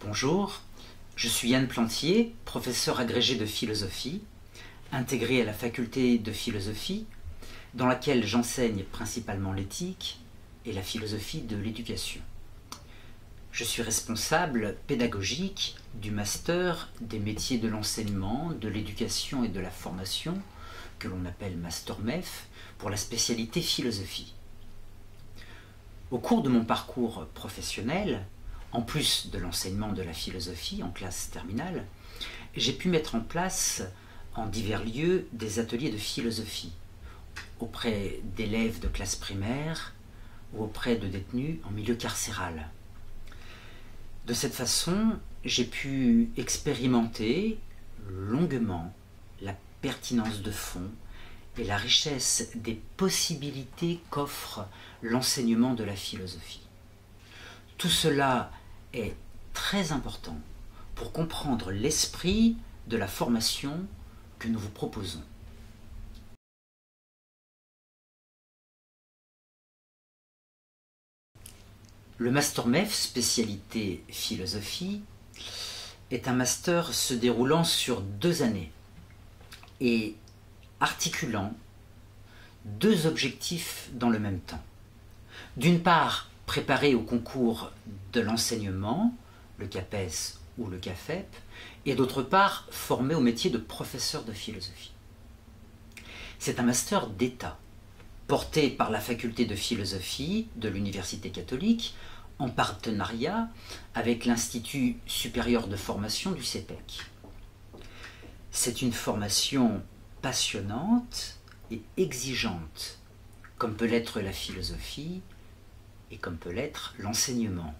Bonjour, je suis Yann Plantier, professeur agrégé de philosophie, intégré à la faculté de philosophie, dans laquelle j'enseigne principalement l'éthique et la philosophie de l'éducation. Je suis responsable pédagogique du master des métiers de l'enseignement, de l'éducation et de la formation, que l'on appelle Master MEEF, pour la spécialité philosophie. Au cours de mon parcours professionnel, en plus de l'enseignement de la philosophie en classe terminale, j'ai pu mettre en place en divers lieux des ateliers de philosophie, auprès d'élèves de classe primaire ou auprès de détenus en milieu carcéral. De cette façon, j'ai pu expérimenter longuement la pertinence de fond et la richesse des possibilités qu'offre l'enseignement de la philosophie. Tout cela est très important pour comprendre l'esprit de la formation que nous vous proposons. Le Master MEEF, spécialité philosophie, est un master se déroulant sur 2 années et articulant 2 objectifs dans le même temps. D'une part, préparer au concours de l'enseignement, le CAPES ou le CAFEP, et d'autre part, former au métier de professeur de philosophie. C'est un master d'État, porté par la faculté de philosophie de l'Université catholique, en partenariat avec l'Institut supérieur de formation du CEPEC. C'est une formation passionnante et exigeante, comme peut l'être la philosophie, et comme peut l'être l'enseignement.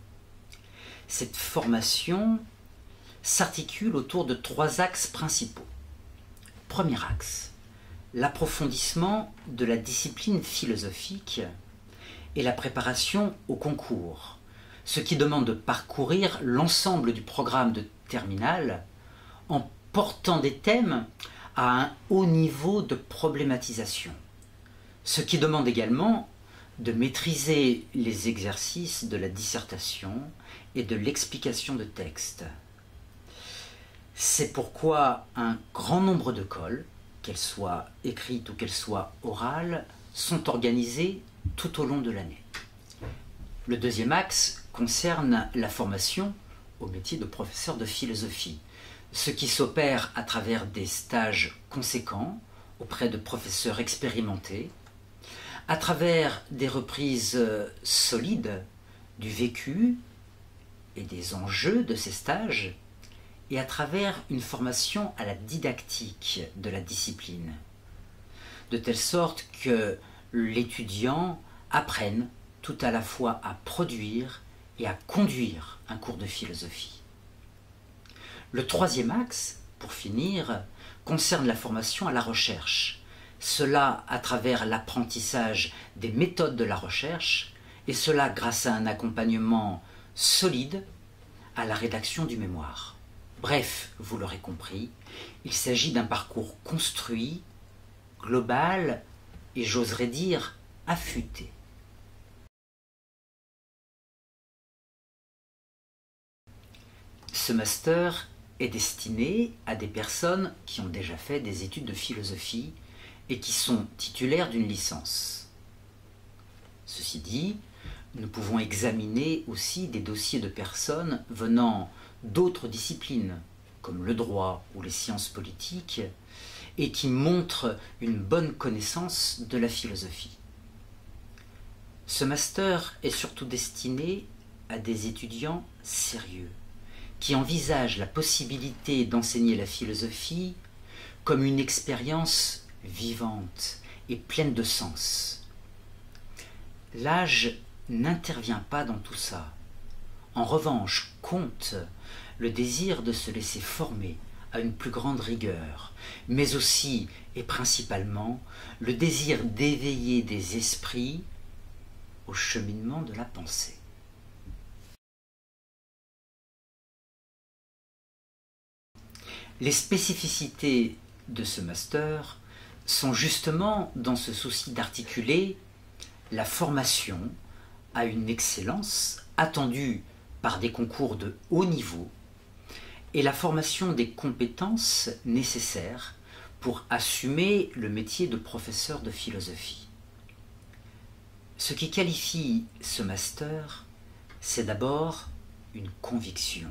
Cette formation s'articule autour de 3 axes principaux. Premier axe, l'approfondissement de la discipline philosophique et la préparation au concours, ce qui demande de parcourir l'ensemble du programme de terminale en portant des thèmes à un haut niveau de problématisation, ce qui demande également de maîtriser les exercices de la dissertation et de l'explication de texte. C'est pourquoi un grand nombre de colles, qu'elles soient écrites ou qu'elles soient orales, sont organisées tout au long de l'année. Le deuxième axe concerne la formation au métier de professeur de philosophie, ce qui s'opère à travers des stages conséquents auprès de professeurs expérimentés, à travers des reprises solides du vécu et des enjeux de ces stages, et à travers une formation à la didactique de la discipline, de telle sorte que l'étudiant apprenne tout à la fois à produire et à conduire un cours de philosophie. Le troisième axe, pour finir, concerne la formation à la recherche, cela à travers l'apprentissage des méthodes de la recherche, et cela grâce à un accompagnement solide à la rédaction du mémoire. Bref, vous l'aurez compris, il s'agit d'un parcours construit, global et j'oserais dire affûté. Ce master est destiné à des personnes qui ont déjà fait des études de philosophie et qui sont titulaires d'une licence. Ceci dit, nous pouvons examiner aussi des dossiers de personnes venant d'autres disciplines, comme le droit ou les sciences politiques, et qui montrent une bonne connaissance de la philosophie. Ce master est surtout destiné à des étudiants sérieux, qui envisagent la possibilité d'enseigner la philosophie comme une expérience vivante et pleine de sens. L'âge n'intervient pas dans tout ça. En revanche, compte le désir de se laisser former à une plus grande rigueur, mais aussi et principalement le désir d'éveiller des esprits au cheminement de la pensée. Les spécificités de ce master sont justement dans ce souci d'articuler la formation à une excellence attendue par des concours de haut niveau et la formation des compétences nécessaires pour assumer le métier de professeur de philosophie. Ce qui qualifie ce master, c'est d'abord une conviction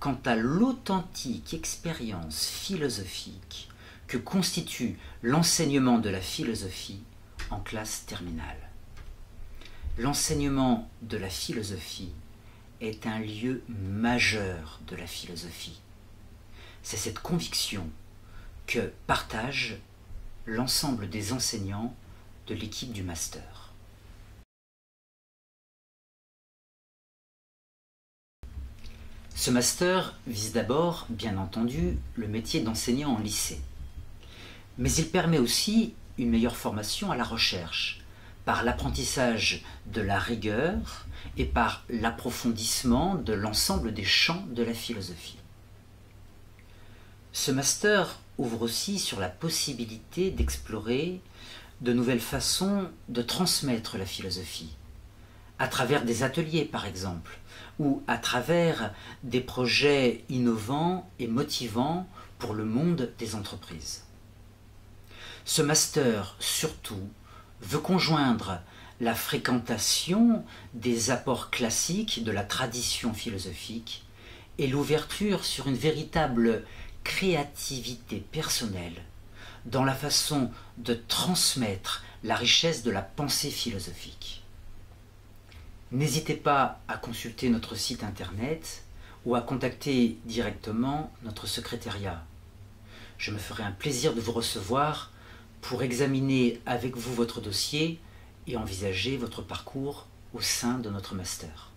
quant à l'authentique expérience philosophique que constitue l'enseignement de la philosophie en classe terminale. L'enseignement de la philosophie est un lieu majeur de la philosophie. C'est cette conviction que partage l'ensemble des enseignants de l'équipe du master. Ce master vise d'abord, bien entendu, le métier d'enseignant en lycée. Mais il permet aussi une meilleure formation à la recherche, par l'apprentissage de la rigueur et par l'approfondissement de l'ensemble des champs de la philosophie. Ce master ouvre aussi sur la possibilité d'explorer de nouvelles façons de transmettre la philosophie, à travers des ateliers par exemple, ou à travers des projets innovants et motivants pour le monde des entreprises. Ce master, surtout, veut conjoindre la fréquentation des apports classiques de la tradition philosophique et l'ouverture sur une véritable créativité personnelle dans la façon de transmettre la richesse de la pensée philosophique. N'hésitez pas à consulter notre site internet ou à contacter directement notre secrétariat. Je me ferai un plaisir de vous recevoir pour examiner avec vous votre dossier et envisager votre parcours au sein de notre master.